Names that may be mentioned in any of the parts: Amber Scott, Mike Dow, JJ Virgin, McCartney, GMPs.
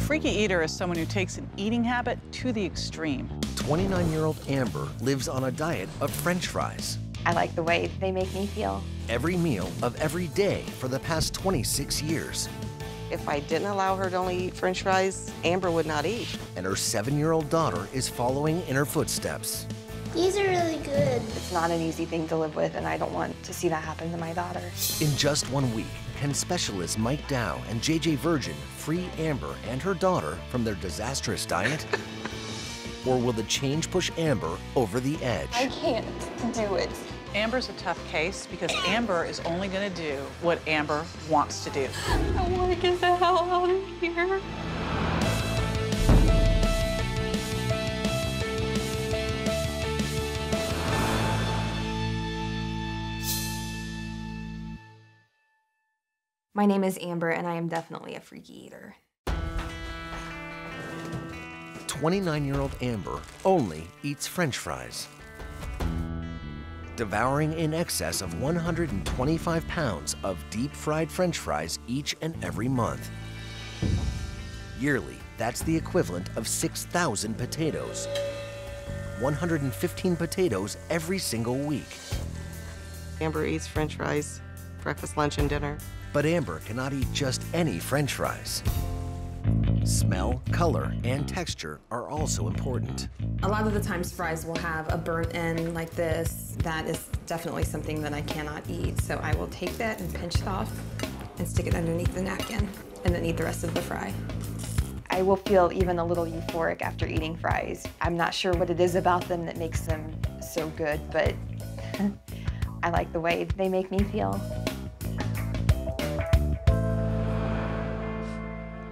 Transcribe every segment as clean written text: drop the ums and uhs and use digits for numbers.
freaky eater is someone who takes an eating habit to the extreme. 29-year-old Amber lives on a diet of French fries. I like the way they make me feel. Every meal of every day for the past 26 years. If I didn't allow her to only eat French fries, Amber would not eat. And her 7-year-old daughter is following in her footsteps. These are really good. It's not an easy thing to live with, and I don't want to see that happen to my daughter. In just 1 week, can specialists Mike Dow and JJ Virgin free Amber and her daughter from their disastrous diet? Or will the change push Amber over the edge? I can't do it. Amber's a tough case because Amber is only going to do what Amber wants to do. I want to get the hell out of here. My name is Amber, and I am definitely a freaky eater. 29-year-old Amber only eats French fries, devouring in excess of 125 pounds of deep-fried French fries each and every month. Yearly, that's the equivalent of 6,000 potatoes, 115 potatoes every single week. Amber eats French fries, breakfast, lunch, and dinner. But Amber cannot eat just any French fries. Smell, color, and texture are also important. A lot of the times fries will have a burnt end like this. That is definitely something that I cannot eat. So I will take that and pinch it off and stick it underneath the napkin and then eat the rest of the fry. I will feel even a little euphoric after eating fries. I'm not sure what it is about them that makes them so good, but I like the way they make me feel.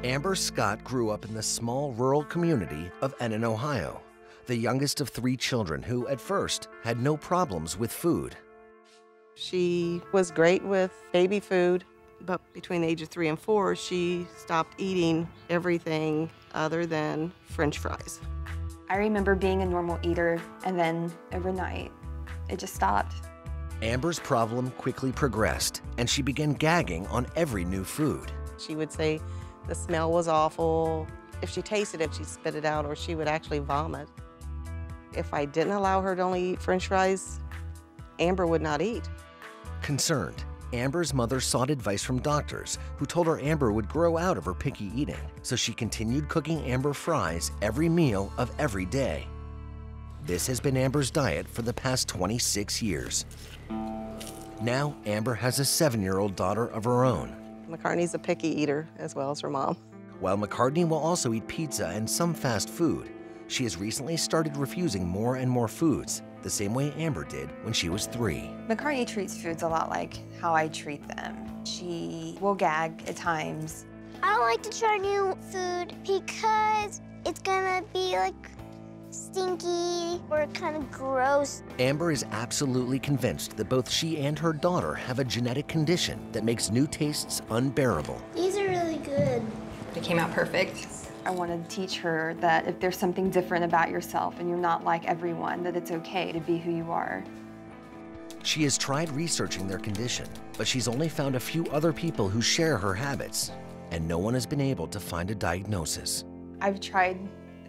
Amber Scott grew up in the small rural community of Ennin, Ohio, the youngest of 3 children who, at first, had no problems with food. She was great with baby food, but between the age of 3 and 4, she stopped eating everything other than French fries. I remember being a normal eater, and then overnight, it just stopped. Amber's problem quickly progressed, and she began gagging on every new food. She would say, the smell was awful. If she tasted it, she'd spit it out, or she would actually vomit. If I didn't allow her to only eat French fries, Amber would not eat. Concerned, Amber's mother sought advice from doctors who told her Amber would grow out of her picky eating, so she continued cooking Amber fries every meal of every day. This has been Amber's diet for the past 26 years. Now, Amber has a 7-year-old daughter of her own. McCartney's a picky eater, as well as her mom. While McCartney will also eat pizza and some fast food, she has recently started refusing more and more foods, the same way Amber did when she was 3. McCartney treats foods a lot like how I treat them. She will gag at times. I don't like to try new food because it's gonna be like stinky or kind of gross. Amber is absolutely convinced that both she and her daughter have a genetic condition that makes new tastes unbearable. These are really good. It came out perfect. I wanted to teach her that if there's something different about yourself and you're not like everyone, that it's okay to be who you are. She has tried researching their condition, but she's only found a few other people who share her habits, and no one has been able to find a diagnosis. I've tried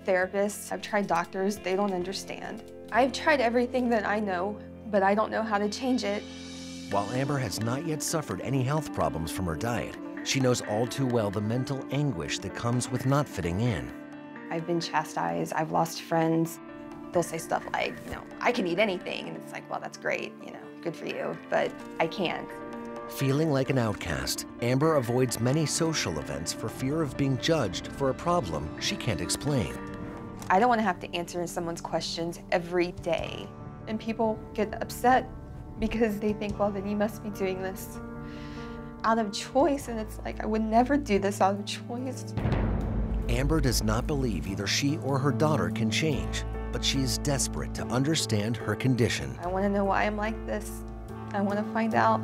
therapists, I've tried doctors, they don't understand. I've tried everything that I know, but I don't know how to change it. While Amber has not yet suffered any health problems from her diet, she knows all too well the mental anguish that comes with not fitting in. I've been chastised, I've lost friends. They'll say stuff like, you know, I can eat anything, and it's like, well, that's great, you know, good for you, but I can't. Feeling like an outcast, Amber avoids many social events for fear of being judged for a problem she can't explain. I don't want to have to answer someone's questions every day. And people get upset because they think, well, then you must be doing this out of choice. And it's like, I would never do this out of choice. Amber does not believe either she or her daughter can change, but she is desperate to understand her condition. I want to know why I'm like this. I want to find out.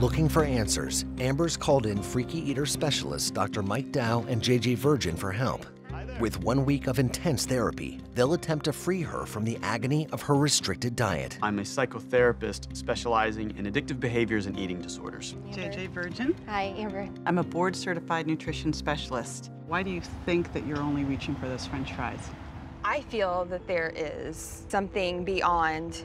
Looking for answers, Amber's called in freaky eater specialists Dr. Mike Dow and JJ Virgin for help. With 1 week of intense therapy, they'll attempt to free her from the agony of her restricted diet. I'm a psychotherapist specializing in addictive behaviors and eating disorders. Amber. JJ Virgin. Hi, Amber. I'm a board-certified nutrition specialist. Why do you think that you're only reaching for those French fries? I feel that there is something beyond,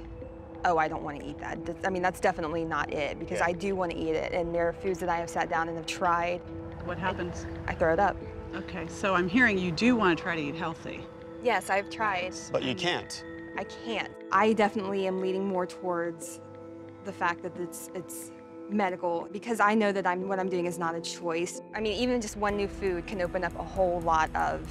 oh, I don't want to eat that. I mean, that's definitely not it, because I do want to eat it, and there are foods that I have sat down and have tried. What happens? I throw it up. Okay, so I'm hearing you do want to try to eat healthy. Yes, I've tried. But you can't. I can't. I definitely am leaning more towards the fact that it's medical, because I know that what I'm doing is not a choice. I mean, even just one new food can open up a whole lot of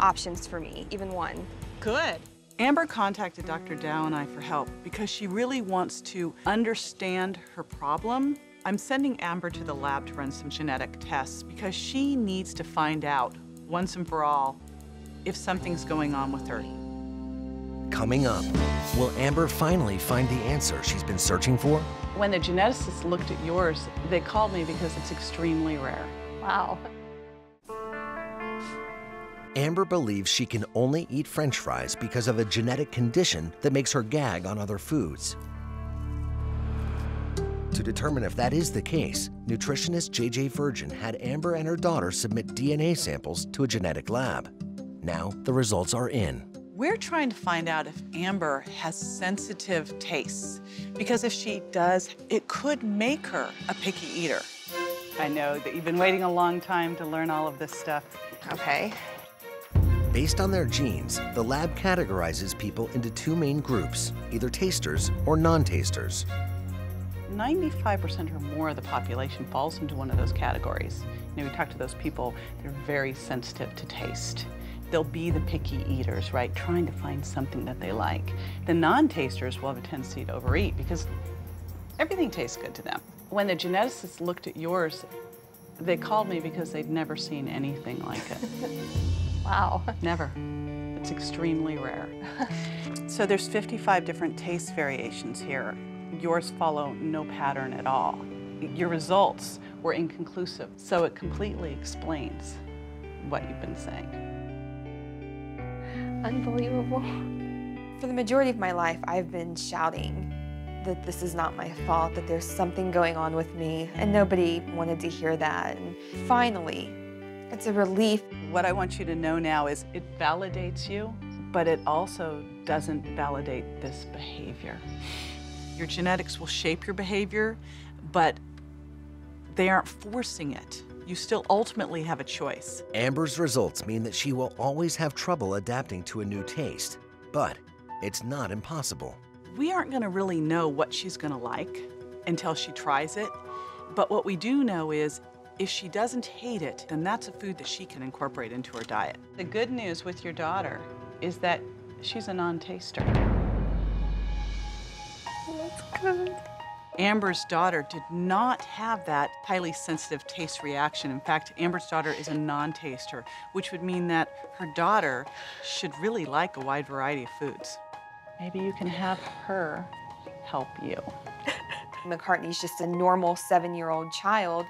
options for me, even one. Good. Amber contacted Dr. Dow and I for help because she really wants to understand her problem. I'm sending Amber to the lab to run some genetic tests because she needs to find out, once and for all, if something's going on with her. Coming up, will Amber finally find the answer she's been searching for? When the geneticists looked at yours, they called me because it's extremely rare. Wow. Amber believes she can only eat French fries because of a genetic condition that makes her gag on other foods. To determine if that is the case, nutritionist JJ Virgin had Amber and her daughter submit DNA samples to a genetic lab. Now the results are in. We're trying to find out if Amber has sensitive tastes, because if she does, it could make her a picky eater. I know that you've been waiting a long time to learn all of this stuff. Okay. Based on their genes, the lab categorizes people into two main groups, either tasters or non-tasters. 95% or more of the population falls into one of those categories. You know, we talk to those people, they're very sensitive to taste. They'll be the picky eaters, right, trying to find something that they like. The non-tasters will have a tendency to overeat because everything tastes good to them. When the geneticists looked at yours, they called me because they'd never seen anything like it. Wow. Never. It's extremely rare. So there's 55 different taste variations here. Yours follow no pattern at all. Your results were inconclusive, so it completely explains what you've been saying. Unbelievable. For the majority of my life, I've been shouting that this is not my fault, that there's something going on with me, and nobody wanted to hear that. And finally, it's a relief. What I want you to know now is it validates you, but it also doesn't validate this behavior. Your genetics will shape your behavior, but they aren't forcing it. You still ultimately have a choice. Amber's results mean that she will always have trouble adapting to a new taste, but it's not impossible. We aren't going to really know what she's going to like until she tries it, but what we do know is if she doesn't hate it, then that's a food that she can incorporate into her diet. The good news with your daughter is that she's a non-taster. Good. Amber's daughter did not have that highly sensitive taste reaction. In fact, Amber's daughter is a non-taster, which would mean that her daughter should really like a wide variety of foods. Maybe you can have her help you. McCartney's just a normal 7-year-old child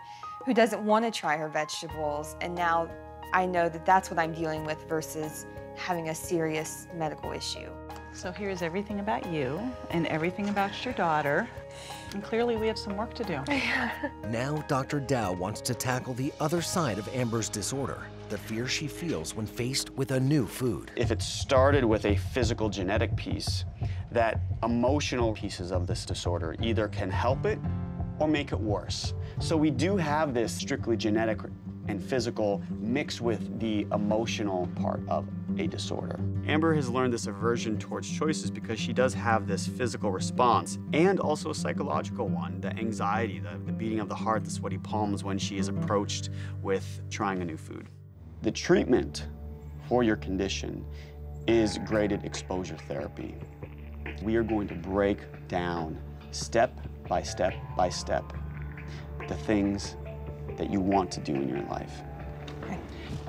who doesn't want to try her vegetables, and now I know that that's what I'm dealing with versus having a serious medical issue. So here's everything about you and everything about your daughter, and clearly we have some work to do. Now Dr. Dow wants to tackle the other side of Amber's disorder, the fear she feels when faced with a new food. If it started with a physical genetic piece, that emotional pieces of this disorder either can help it or make it worse. So we do have this strictly genetic and physical mixed with the emotional part of a disorder. Amber has learned this aversion towards choices because she does have this physical response and also a psychological one, the anxiety, the beating of the heart, the sweaty palms when she is approached with trying a new food. The treatment for your condition is graded exposure therapy. We are going to break down step by step by step the things that you want to do in your life. Okay.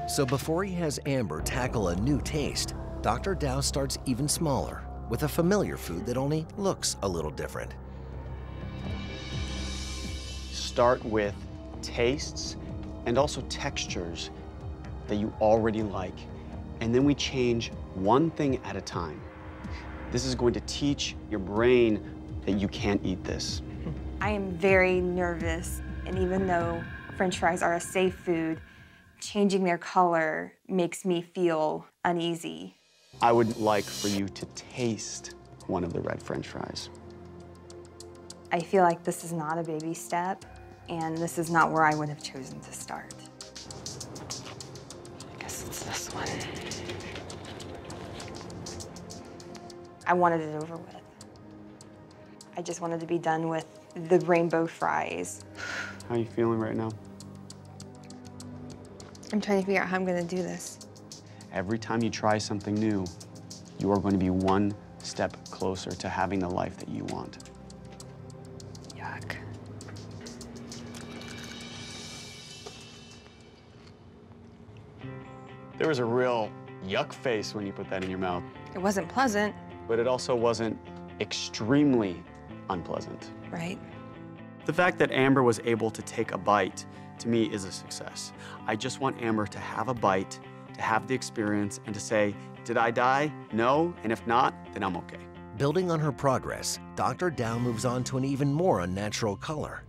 So before he has Amber tackle a new taste, Dr. Dow starts even smaller, with a familiar food that only looks a little different. Start with tastes and also textures that you already like and then we change one thing at a time. This is going to teach your brain that you can't eat this. I am very nervous, and even though French fries are a safe food, changing their color makes me feel uneasy. I would like for you to taste one of the red French fries. I feel like this is not a baby step, and this is not where I would have chosen to start. I guess it's this one. I wanted it over with. I just wanted to be done with the rainbow fries. How are you feeling right now? I'm trying to figure out how I'm going to do this. Every time you try something new, you are going to be one step closer to having the life that you want. Yuck. There was a real yuck face when you put that in your mouth. It wasn't pleasant. But it also wasn't extremely unpleasant. Right. The fact that Amber was able to take a bite, to me, is a success. I just want Amber to have a bite, to have the experience, and to say, did I die? No, and if not, then I'm okay. Building on her progress, Dr. Dow moves on to an even more unnatural color,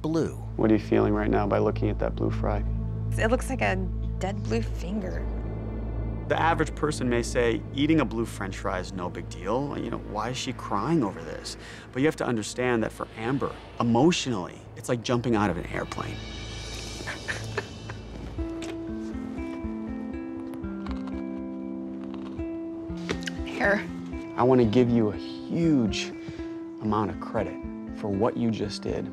blue. What are you feeling right now by looking at that blue fry? It looks like a dead blue finger. The average person may say, eating a blue French fry is no big deal. You know, why is she crying over this? But you have to understand that for Amber, emotionally, it's like jumping out of an airplane. Hair. I want to give you a huge amount of credit for what you just did.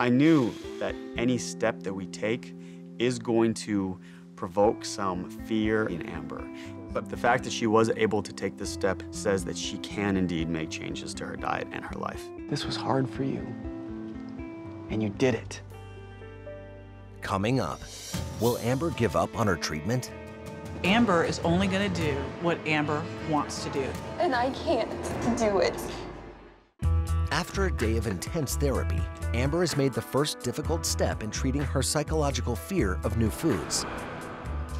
I knew that any step that we take is going to provoke some fear in Amber. But the fact that she was able to take this step says that she can indeed make changes to her diet and her life. This was hard for you, and you did it. Coming up, will Amber give up on her treatment? Amber is only going to do what Amber wants to do. And I can't do it. After a day of intense therapy, Amber has made the first difficult step in treating her psychological fear of new foods.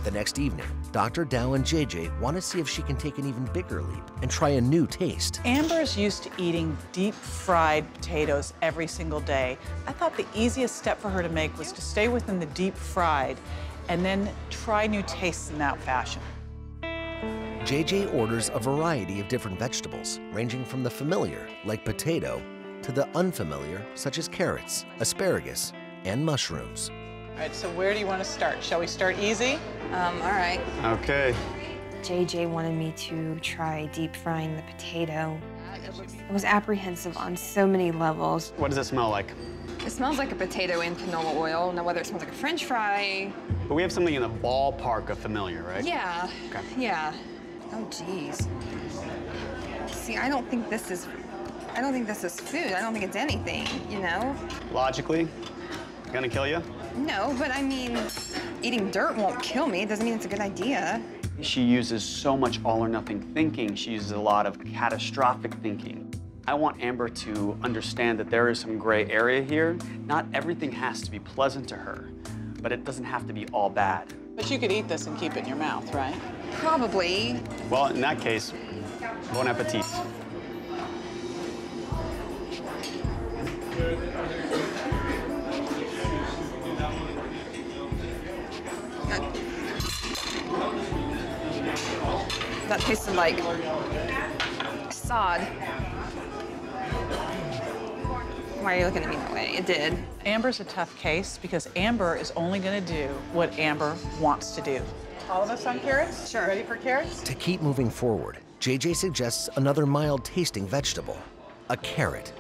The next evening, Dr. Dow and JJ want to see if she can take an even bigger leap and try a new taste. Amber's used to eating deep-fried potatoes every single day. I thought the easiest step for her to make was to stay within the deep-fried and then try new tastes in that fashion. JJ orders a variety of different vegetables, ranging from the familiar, like potato, to the unfamiliar, such as carrots, asparagus, and mushrooms. All right, so where do you want to start? Shall we start easy? All right. Okay. JJ wanted me to try deep frying the potato. It was apprehensive on so many levels. What does it smell like? It smells like a potato in canola oil. Now, whether it smells like a French fry. But we have something in the ballpark of familiar, right? Yeah. Okay. Yeah. Oh, geez. See, I don't think this is food. I don't think it's anything, you know? Logically, gonna kill you? No, but I mean, eating dirt won't kill me. It doesn't mean it's a good idea. She uses so much all-or-nothing thinking. She uses a lot of catastrophic thinking. I want Amber to understand that there is some gray area here. Not everything has to be pleasant to her, but it doesn't have to be all bad. But you could eat this and keep it in your mouth, right? Probably. Well, in that case, bon appetit. That tasted like sod. Why are you looking at me that way? It did. Amber's a tough case because Amber is only going to do what Amber wants to do. All of us on carrots? Sure. Ready for carrots? To keep moving forward, JJ suggests another mild-tasting vegetable, a carrot.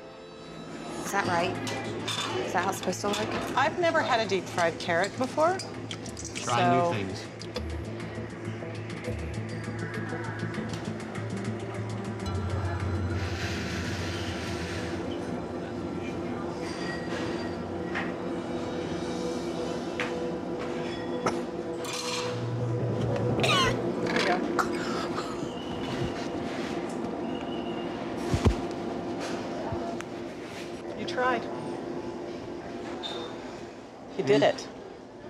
Is that right? Is that how it's supposed to look? I've never had a deep-fried carrot before. Try new things. You tried. You did it.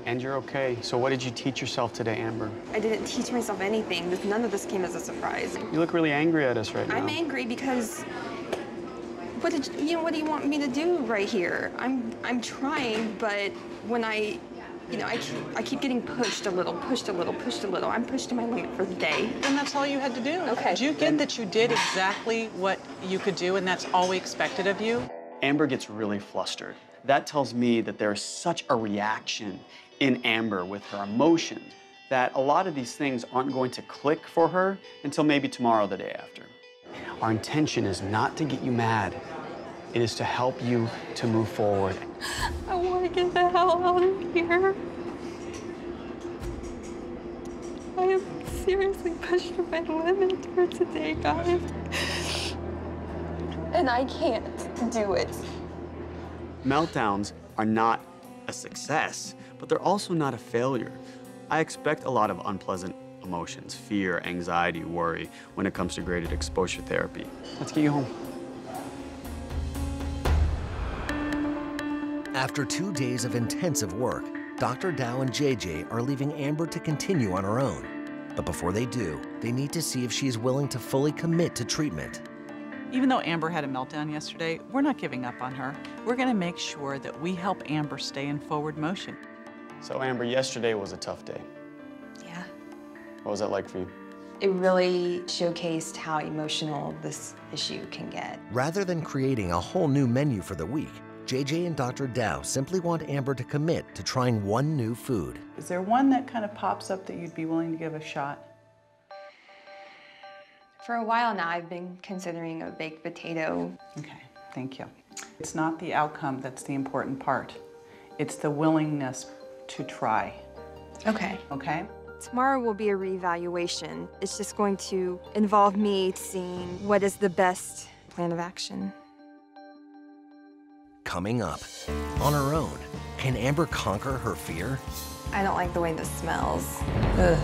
And you're okay. So what did you teach yourself today, Amber? I didn't teach myself anything. None of this came as a surprise. You look really angry at us right now. I'm angry because what do you want me to do right here? I'm trying, but when I keep getting pushed a little. I'm pushed to my limit for the day. And that's all you had to do. Okay. Did you get that you did exactly what you could do, and that's all we expected of you? Amber gets really flustered. That tells me that there's such a reaction in Amber with her emotions that a lot of these things aren't going to click for her until maybe tomorrow or the day after. Our intention is not to get you mad. It is to help you to move forward. I want to get the hell out of here. I am seriously pushed to my limit for today, guys. And I can't do it. Meltdowns are not a success, but they're also not a failure. I expect a lot of unpleasant emotions, fear, anxiety, worry, when it comes to graded exposure therapy. Let's get you home. After 2 days of intensive work, Dr. Dow and JJ are leaving Amber to continue on her own. But before they do, they need to see if she's willing to fully commit to treatment. Even though Amber had a meltdown yesterday, we're not giving up on her. We're gonna make sure that we help Amber stay in forward motion. So Amber, yesterday was a tough day. Yeah. What was that like for you? It really showcased how emotional this issue can get. Rather than creating a whole new menu for the week, JJ and Dr. Dow simply want Amber to commit to trying one new food. Is there one that kind of pops up that you'd be willing to give a shot? For a while now, I've been considering a baked potato. Okay, thank you. It's not the outcome that's the important part. It's the willingness to try. Okay. Okay? Tomorrow will be a reevaluation. It's just going to involve me seeing what is the best plan of action. Coming up, on her own, can Amber conquer her fear? I don't like the way this smells. Ugh.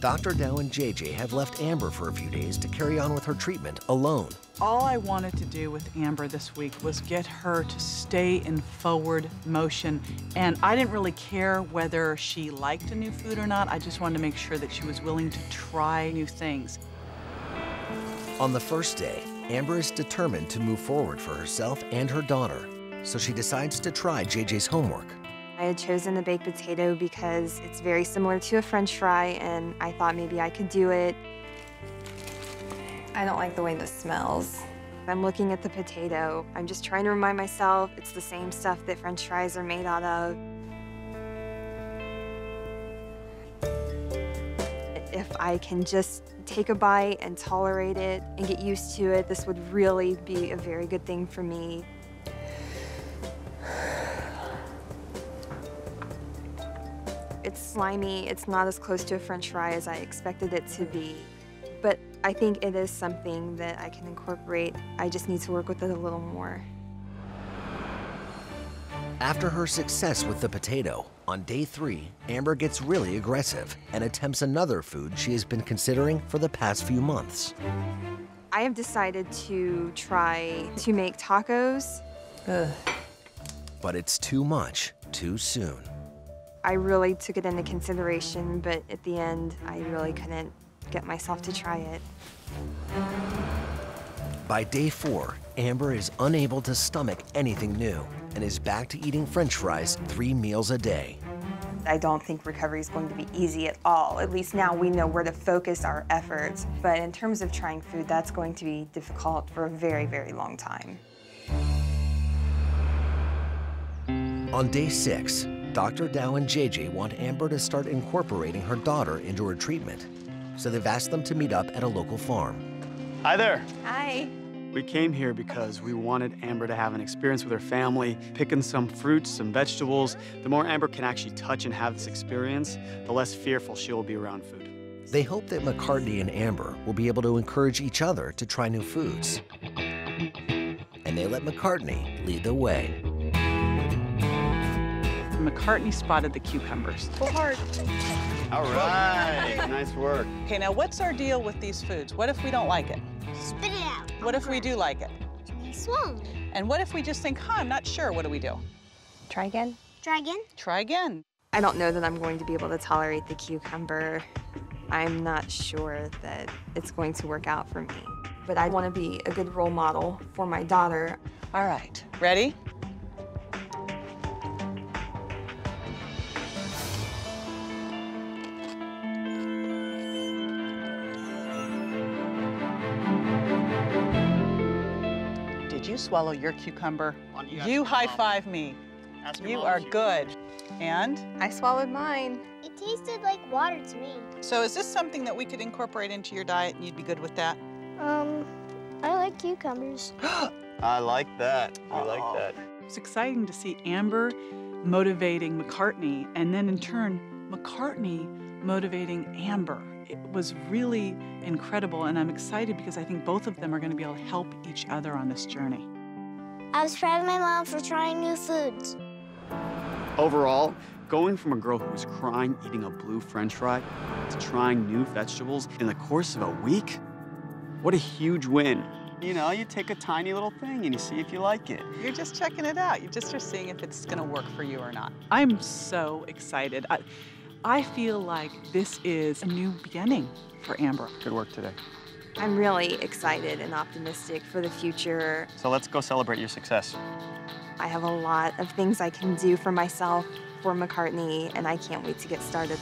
Dr. Dow and JJ have left Amber for a few days to carry on with her treatment alone. All I wanted to do with Amber this week was get her to stay in forward motion. And I didn't really care whether she liked a new food or not. I just wanted to make sure that she was willing to try new things. On the first day, Amber is determined to move forward for herself and her daughter. So she decides to try JJ's homework. I had chosen the baked potato because it's very similar to a French fry, and I thought maybe I could do it. I don't like the way this smells. I'm looking at the potato. I'm just trying to remind myself it's the same stuff that French fries are made out of. If I can just take a bite and tolerate it and get used to it, this would really be a very good thing for me. It's slimy, it's not as close to a French fry as I expected it to be, but I think it is something that I can incorporate. I just need to work with it a little more. After her success with the potato, on day 3, Amber gets really aggressive and attempts another food she has been considering for the past few months. I have decided to try to make tacos. Ugh. But it's too much, too soon. I really took it into consideration, but at the end, I really couldn't get myself to try it. By day 4, Amber is unable to stomach anything new and is back to eating French fries 3 meals a day. I don't think recovery is going to be easy at all. At least now we know where to focus our efforts. But in terms of trying food, that's going to be difficult for a very, very long time. On day 6, Dr. Dow and JJ want Amber to start incorporating her daughter into her treatment. So they've asked them to meet up at a local farm. Hi there. Hi. We came here because we wanted Amber to have an experience with her family, picking some fruits, some vegetables. The more Amber can actually touch and have this experience, the less fearful she will be around food. They hope that McCartney and Amber will be able to encourage each other to try new foods. And they let McCartney lead the way. McCartney spotted the cucumbers. Pull hard. All right, nice work. Okay, now what's our deal with these foods? What if we don't like it? Spit it out. What if we do like it? Swallow it. And what if we just think, huh, I'm not sure, what do we do? Try again. Try again? Try again. I don't know that I'm going to be able to tolerate the cucumber. I'm not sure that it's going to work out for me. But I want to be a good role model for my daughter. All right, ready? Did you swallow your cucumber? You high-five me. You are good. And? I swallowed mine. It tasted like water to me. So is this something that we could incorporate into your diet and you'd be good with that? I like cucumbers. I like that. I like that. It's exciting to see Amber motivating McCartney, and then in turn, McCartney motivating Amber. It was really incredible, and I'm excited because I think both of them are going to be able to help each other on this journey. I was proud of my mom for trying new foods. Overall, going from a girl who was crying eating a blue French fry to trying new vegetables in the course of a week, what a huge win. You know, you take a tiny little thing and you see if you like it. You're just checking it out. You just are seeing if it's gonna work for you or not. I'm so excited. I feel like this is a new beginning for Amber. Good work today. I'm really excited and optimistic for the future. So let's go celebrate your success. I have a lot of things I can do for myself, for McCartney, and I can't wait to get started.